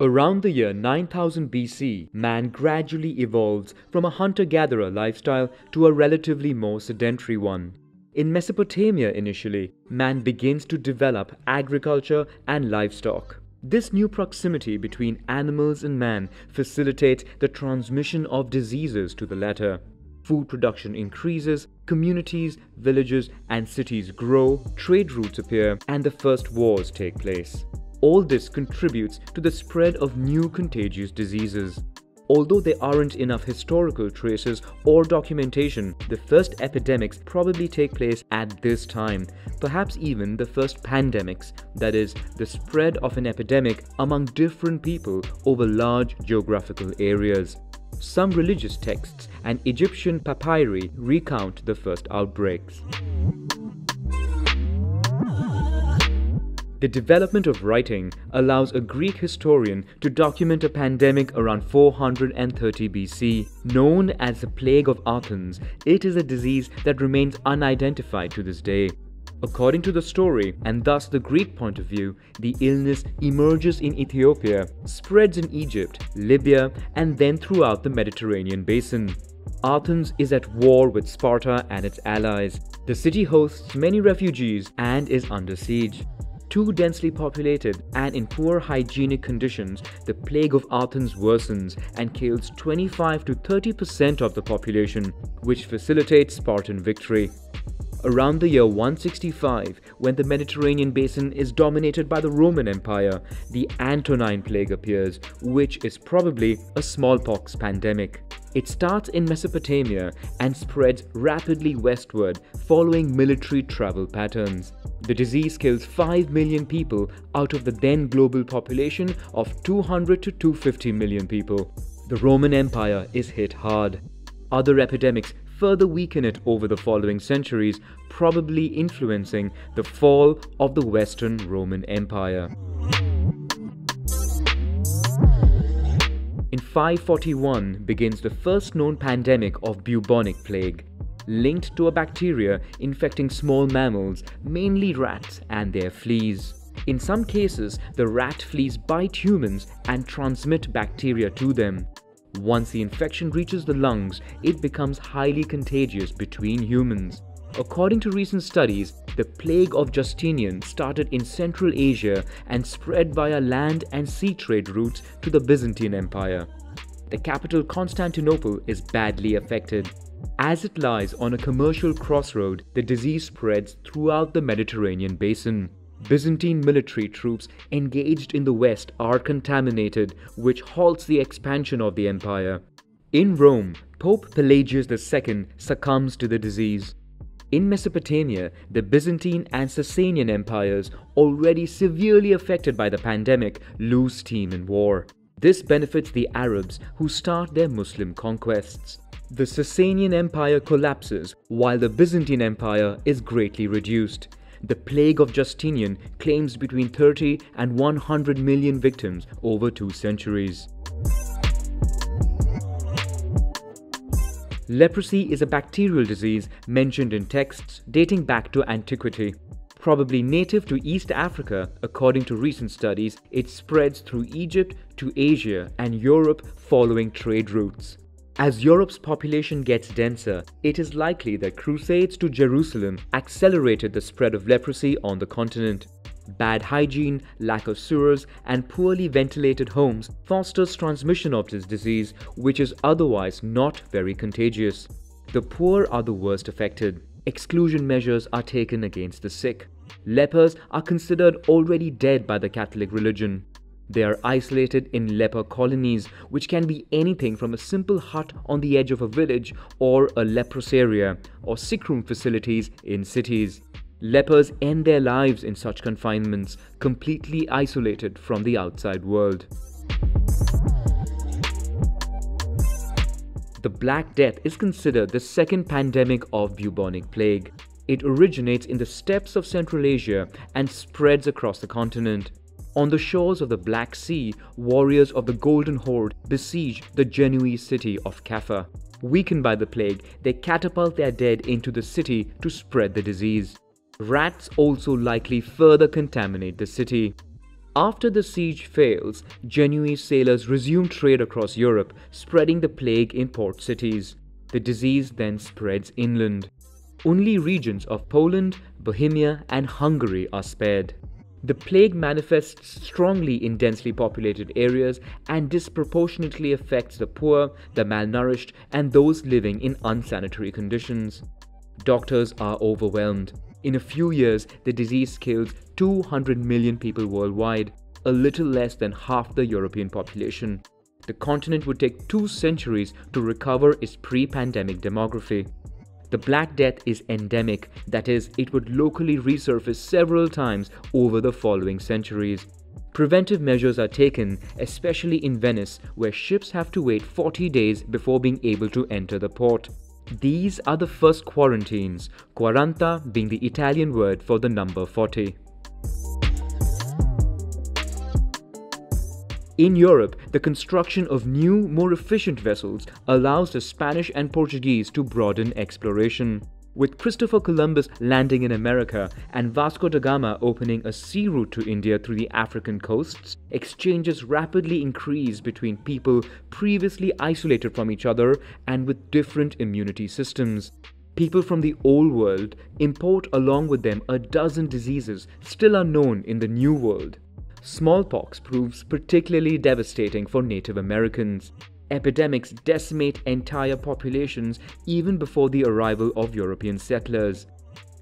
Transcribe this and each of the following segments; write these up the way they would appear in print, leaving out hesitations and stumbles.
Around the year 9000 BC, man gradually evolves from a hunter-gatherer lifestyle to a relatively more sedentary one. In Mesopotamia initially, man begins to develop agriculture and livestock. This new proximity between animals and man facilitates the transmission of diseases to the latter. Food production increases, communities, villages, and cities grow, trade routes appear, and the first wars take place. All this contributes to the spread of new contagious diseases. Although there aren't enough historical traces or documentation, the first epidemics probably take place at this time, perhaps even the first pandemics, that is, the spread of an epidemic among different people over large geographical areas. Some religious texts and Egyptian papyri recount the first outbreaks. The development of writing allows a Greek historian to document a pandemic around 430 BC. Known as the Plague of Athens, it is a disease that remains unidentified to this day. According to the story, and thus the Greek point of view, the illness emerges in Ethiopia, spreads in Egypt, Libya, and then throughout the Mediterranean basin. Athens is at war with Sparta and its allies. The city hosts many refugees and is under siege. Too densely populated and in poor hygienic conditions, the Plague of Athens worsens and kills 25 to 30% of the population, which facilitates Spartan victory. Around the year 165, when the Mediterranean basin is dominated by the Roman Empire, the Antonine plague appears, which is probably a smallpox pandemic. It starts in Mesopotamia and spreads rapidly westward, following military travel patterns. The disease kills 5 million people out of the then global population of 200 to 250 million people. The Roman Empire is hit hard. Other epidemics further weaken it over the following centuries, probably influencing the fall of the Western Roman Empire. In 541 begins the first known pandemic of bubonic plague, linked to a bacteria infecting small mammals, mainly rats and their fleas. In some cases, the rat fleas bite humans and transmit bacteria to them. Once the infection reaches the lungs, it becomes highly contagious between humans. According to recent studies, the Plague of Justinian started in Central Asia and spread via land and sea trade routes to the Byzantine Empire. The capital Constantinople is badly affected. As it lies on a commercial crossroad, the disease spreads throughout the Mediterranean basin. Byzantine military troops engaged in the west are contaminated, which halts the expansion of the empire. In Rome, Pope Pelagius II succumbs to the disease. In Mesopotamia, the Byzantine and Sasanian empires, already severely affected by the pandemic, lose steam in war. This benefits the Arabs, who start their Muslim conquests. The Sasanian Empire collapses, while the Byzantine Empire is greatly reduced. The Plague of Justinian claims between 30 and 100 million victims over 2 centuries. Leprosy is a bacterial disease mentioned in texts dating back to antiquity. Probably native to East Africa, according to recent studies, it spreads through Egypt to Asia and Europe following trade routes. As Europe's population gets denser, it is likely that crusades to Jerusalem accelerated the spread of leprosy on the continent. Bad hygiene, lack of sewers, and poorly ventilated homes fosters transmission of this disease, which is otherwise not very contagious. The poor are the worst affected. Exclusion measures are taken against the sick. Lepers are considered already dead by the Catholic religion. They are isolated in leper colonies, which can be anything from a simple hut on the edge of a village or a leprosaria or sickroom facilities in cities. Lepers end their lives in such confinements, completely isolated from the outside world. The Black Death is considered the second pandemic of bubonic plague. It originates in the steppes of Central Asia and spreads across the continent. On the shores of the Black Sea, warriors of the Golden Horde besiege the Genoese city of Kaffa. Weakened by the plague, they catapult their dead into the city to spread the disease. Rats also likely further contaminate the city. After the siege fails, Genoese sailors resume trade across Europe, spreading the plague in port cities. The disease then spreads inland. Only regions of Poland, Bohemia, and Hungary are spared. The plague manifests strongly in densely populated areas and disproportionately affects the poor, the malnourished, and those living in unsanitary conditions. Doctors are overwhelmed. In a few years, the disease kills 200 million people worldwide, a little less than half the European population. The continent would take 2 centuries to recover its pre-pandemic demography. The Black Death is endemic, that is, it would locally resurface several times over the following centuries. Preventive measures are taken, especially in Venice, where ships have to wait 40 days before being able to enter the port. These are the first quarantines, quaranta being the Italian word for the number 40. In Europe, the construction of new, more efficient vessels allows the Spanish and Portuguese to broaden exploration. With Christopher Columbus landing in America and Vasco da Gama opening a sea route to India through the African coasts, exchanges rapidly increase between people previously isolated from each other and with different immunity systems. People from the Old World import along with them a dozen diseases still unknown in the New World. Smallpox proves particularly devastating for Native Americans. Epidemics decimate entire populations even before the arrival of European settlers.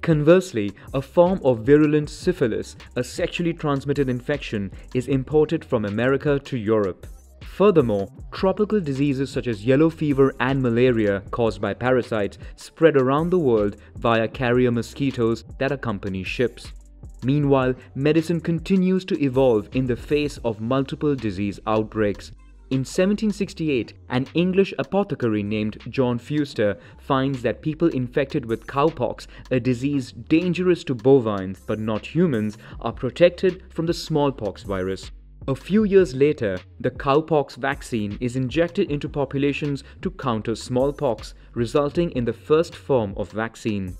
Conversely, a form of virulent syphilis, a sexually transmitted infection, is imported from America to Europe. Furthermore, tropical diseases such as yellow fever and malaria caused by parasites spread around the world via carrier mosquitoes that accompany ships. Meanwhile, medicine continues to evolve in the face of multiple disease outbreaks. In 1768, an English apothecary named John Fuster finds that people infected with cowpox, a disease dangerous to bovines but not humans, are protected from the smallpox virus. A few years later, the cowpox vaccine is injected into populations to counter smallpox, resulting in the first form of vaccine.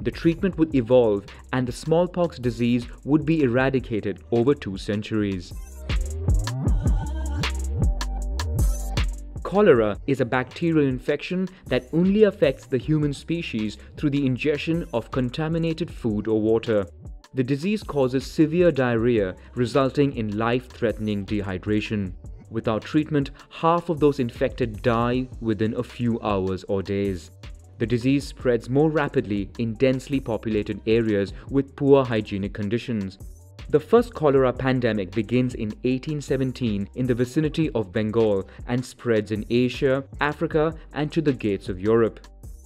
The treatment would evolve and the smallpox disease would be eradicated over 2 centuries. Cholera is a bacterial infection that only affects the human species through the ingestion of contaminated food or water. The disease causes severe diarrhea, resulting in life-threatening dehydration. Without treatment, half of those infected die within a few hours or days. The disease spreads more rapidly in densely populated areas with poor hygienic conditions. The first cholera pandemic begins in 1817 in the vicinity of Bengal and spreads in Asia, Africa, and to the gates of Europe.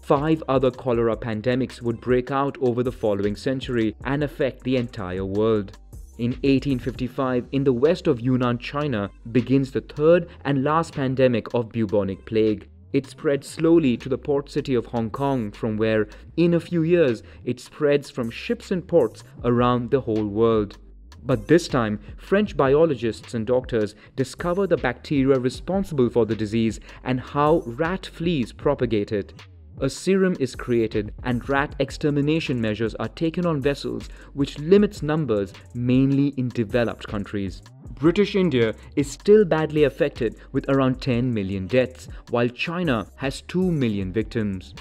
5 other cholera pandemics would break out over the following century and affect the entire world. In 1855, in the west of Yunnan, China, begins the third and last pandemic of bubonic plague. It spreads slowly to the port city of Hong Kong, from where, in a few years, it spreads from ships and ports around the whole world. But this time, French biologists and doctors discover the bacteria responsible for the disease and how rat fleas propagate it. A serum is created and rat extermination measures are taken on vessels, which limits numbers mainly in developed countries. British India is still badly affected with around 10 million deaths, while China has 2 million victims.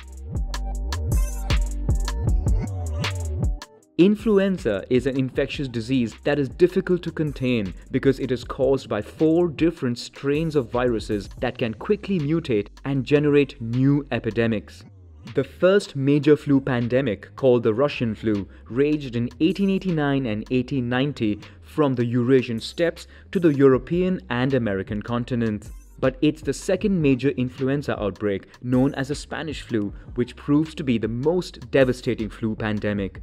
Influenza is an infectious disease that is difficult to contain because it is caused by 4 different strains of viruses that can quickly mutate and generate new epidemics. The first major flu pandemic, called the Russian flu, raged in 1889 and 1890 from the Eurasian steppes to the European and American continents. But it's the second major influenza outbreak, known as the Spanish flu, which proves to be the most devastating flu pandemic.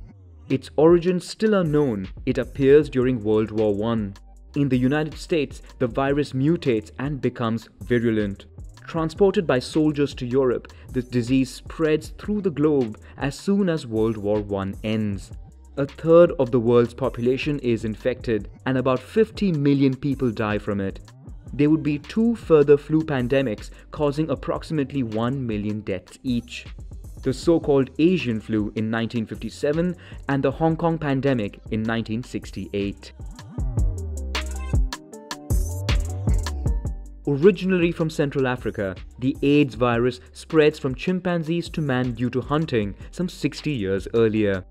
Its origins still unknown, it appears during World War I. In the United States, the virus mutates and becomes virulent. Transported by soldiers to Europe, this disease spreads through the globe as soon as World War I ends. 1/3 of the world's population is infected and about 50 million people die from it. There would be 2 further flu pandemics causing approximately 1 million deaths each. The so-called Asian flu in 1957 and the Hong Kong pandemic in 1968. Originally from Central Africa, the AIDS virus spreads from chimpanzees to man due to hunting some 60 years earlier.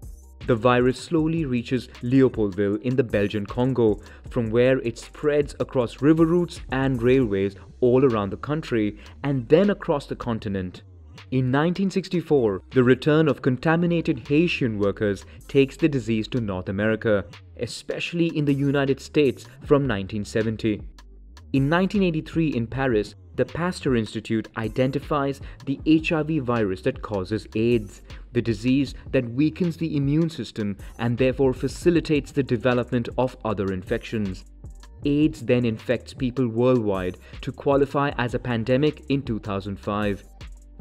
The virus slowly reaches Leopoldville in the Belgian Congo, from where it spreads across river routes and railways all around the country and then across the continent. In 1964, the return of contaminated Haitian workers takes the disease to North America, especially in the United States from 1970. In 1983 in Paris, the Pasteur Institute identifies the HIV virus that causes AIDS, the disease that weakens the immune system and therefore facilitates the development of other infections. AIDS then infects people worldwide to qualify as a pandemic in 2005.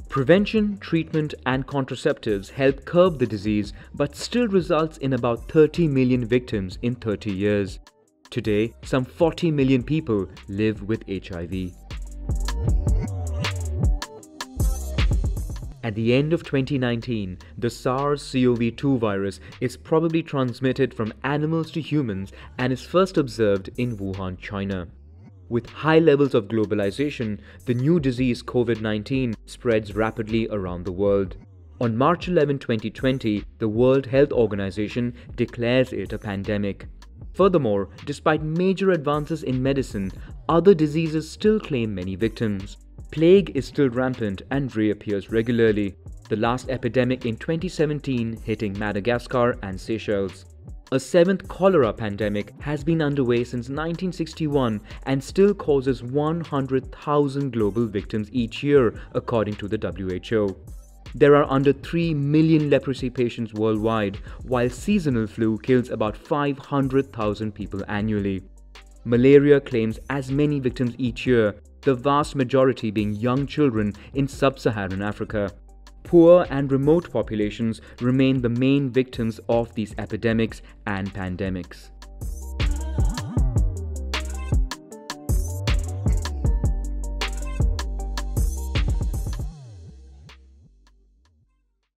Prevention, treatment and contraceptives help curb the disease but still results in about 30 million victims in 30 years. Today, some 40 million people live with HIV. At the end of 2019, the SARS-CoV-2 virus is probably transmitted from animals to humans and is first observed in Wuhan, China. With high levels of globalization, the new disease COVID-19 spreads rapidly around the world. On March 11, 2020, the World Health Organization declares it a pandemic. Furthermore, despite major advances in medicine, other diseases still claim many victims. Plague is still rampant and reappears regularly, the last epidemic in 2017 hitting Madagascar and Seychelles. A seventh cholera pandemic has been underway since 1961 and still causes 100,000 global victims each year, according to the WHO. There are under 3 million leprosy patients worldwide, while seasonal flu kills about 500,000 people annually. Malaria claims as many victims each year, the vast majority being young children in sub-Saharan Africa. Poor and remote populations remain the main victims of these epidemics and pandemics.